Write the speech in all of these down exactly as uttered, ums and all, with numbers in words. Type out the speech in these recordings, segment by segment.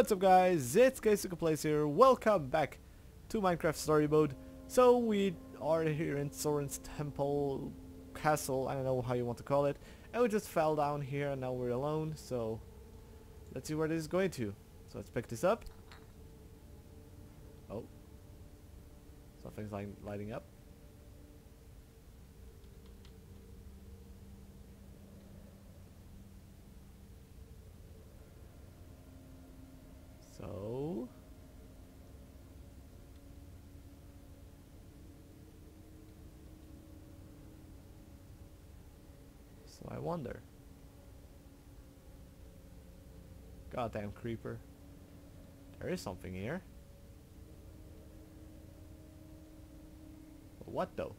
What's up guys, it's KeisukePlays here, welcome back to Minecraft Story Mode. So we are here in Soren's temple, castle, I don't know how you want to call it. And we just fell down here and now we're alone, so let's see where this is going to. So let's pick this up. Oh, something's like lighting up. So So I wonder. Goddamn creeper. There is something here. But what though?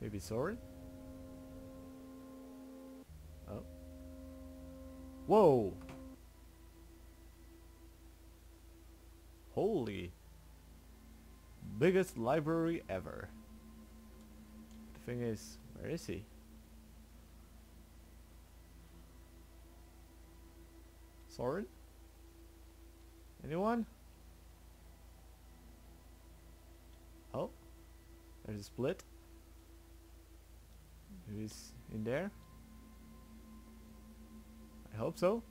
Maybe Soren? Oh. Whoa! Holy, biggest library ever. The thing is, where is he? Soren? Anyone? Oh, there's a split. He's in there. I hope so.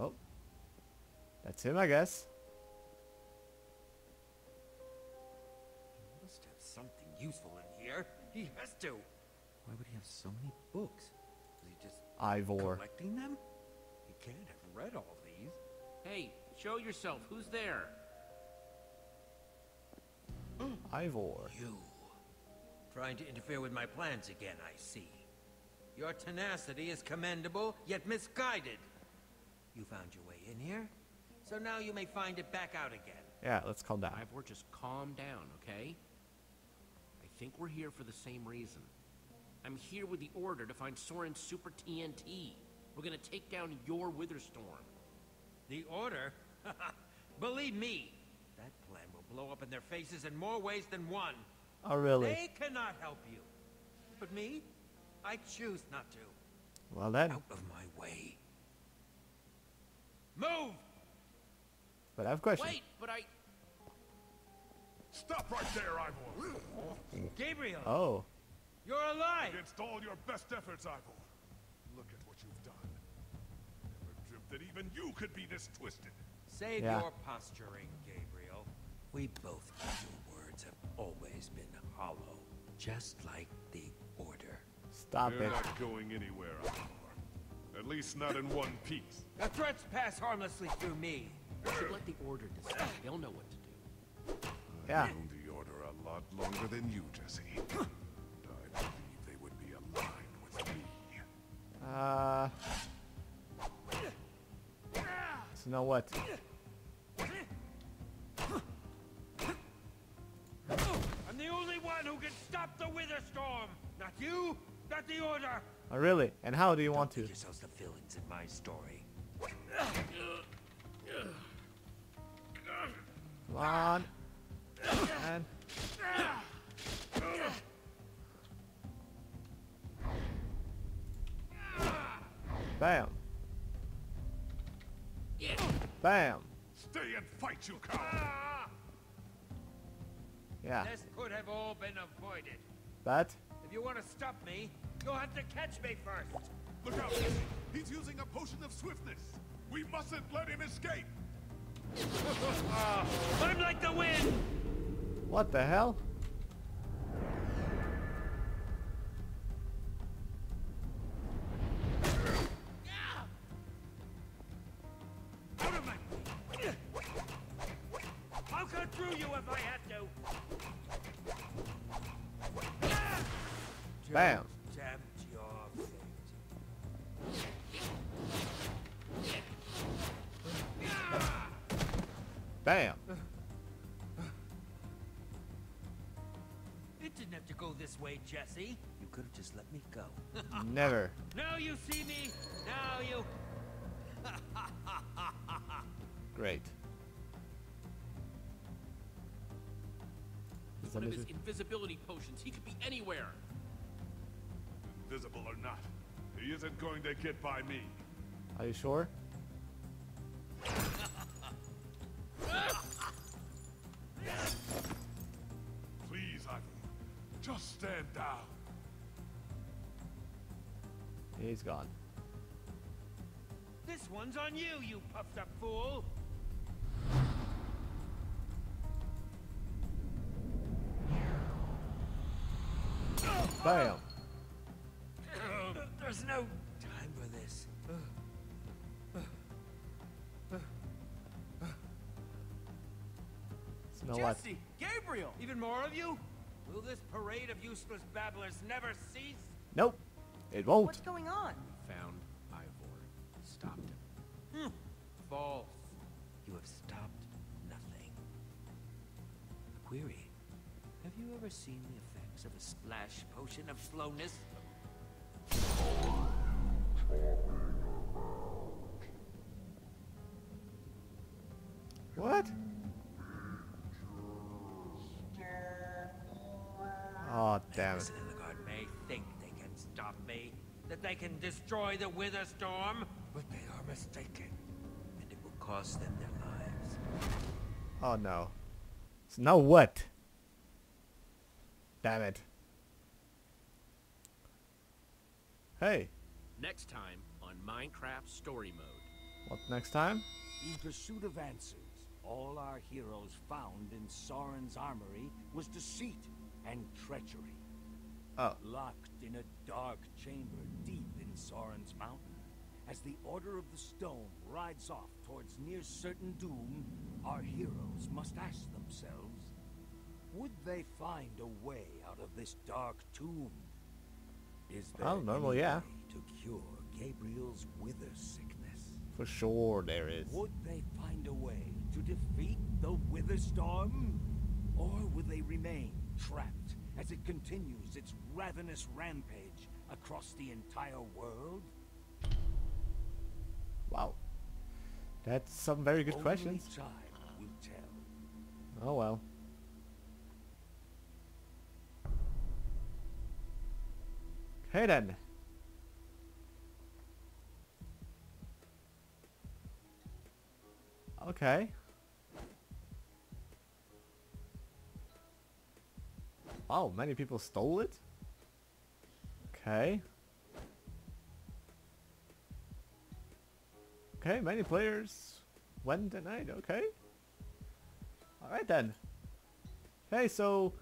Oh, that's him, I guess. He must have something useful in here. He has to. Why would he have so many books? Is he just Ivor collecting them? He can't have read all these. Hey, show yourself. Who's there? Ivor. You. Trying to interfere with my plans again, I see. Your tenacity is commendable, yet misguided. You found your way in here, so now you may find it back out again. Yeah, let's calm down. Ivor, just calm down, okay? I think we're here for the same reason. I'm here with the Order to find Soren's super T N T. We're gonna take down your Wither Storm. The Order? Believe me, that plan will blow up in their faces in more ways than one. Oh, really? They cannot help you. But me? I choose not to. Well then. Out of my way. Move! But I have a question. Wait, but I... Stop right there, Ivor! Gabriel! Oh. You're alive! Against all your best efforts, Ivor. Look at what you've done. Never dreamt that even you could be this twisted. Save yeah. your posturing, Gabriel. We both know your words have always been hollow. Just like the Order. Stop You're it. You're not going anywhere, Ivor. At least not in one piece. The threats pass harmlessly through me. We should let the Order decide. They'll know what to do. Yeah. I've known the Order a lot longer than you, Jesse. And I believe they would be aligned with me. Uh. So now what? I'm the only one who can stop the Wither Storm. Not you. Not the Order. Oh really? And how do you Don't want to? Yourselves the villains in my story. Come on. And bam. Yeah. Bam. Stay and fight, you coward. Yeah. This could have all been avoided. But if you want to stop me, you'll have to catch me first. Look out, Jesse. He's using a potion of swiftness. We mustn't let him escape. uh, I'm like the wind. What the hell? Out of my way. I'll cut through you if I have to. Bam. Bam. It didn't have to go this way, Jesse. You could have just let me go. Never. Now you see me. Now you. Great. It's one of his invisibility potions. He could be anywhere. Invisible or not, He isn't going to get by me. Are you sure? Please, Ivor, just stand down. He's gone. This one's on you, you puffed up fool. Bam. There's no time for this. Smell Jesse, Gabriel, even more of you? Will this parade of useless babblers never cease? Nope, it won't. What's going on? We found Ivor. Stopped him. Mm. False. You have stopped nothing. A query. Have you ever seen the effects of a splash potion of slowness? What? Oh, damn it. The guard may think they can stop me, that they can destroy the Wither Storm, but they are mistaken, and it will cost them their lives. Oh, no. So now what? Damn it. Hey. Next time on Minecraft Story Mode. What next time? In pursuit of answers, all our heroes found in Soren's armory was deceit and treachery. Oh. Locked in a dark chamber deep in Soren's mountain, as the Order of the Stone rides off towards near certain doom, our heroes must ask themselves, would they find a way out of this dark tomb? Is there I don't know, well, yeah. Any way to cure Gabriel's wither sickness? For sure there is. Would they find a way to defeat the Wither Storm? Or will they remain trapped as it continues its ravenous rampage across the entire world? Wow. That's some very good Only questions. Time will tell. Oh well. Hey then. Okay. Wow, many people stole it? Okay. Okay, many players went tonight, okay. Alright then. Hey, so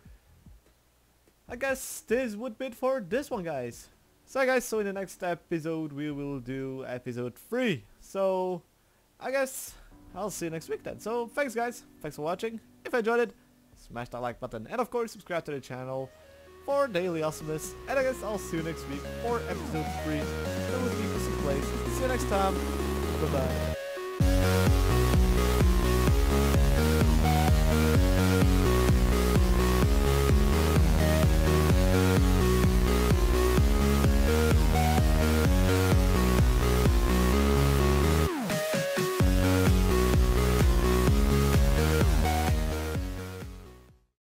I guess this would be it for this one, guys. So guys, so in the next episode we will do episode three. So I guess I'll see you next week then. So thanks guys, thanks for watching. If you enjoyed it, smash that like button and of course subscribe to the channel for daily awesomeness. And I guess I'll see you next week for episode three. That will be KeisukePlays. See you next time. Bye bye.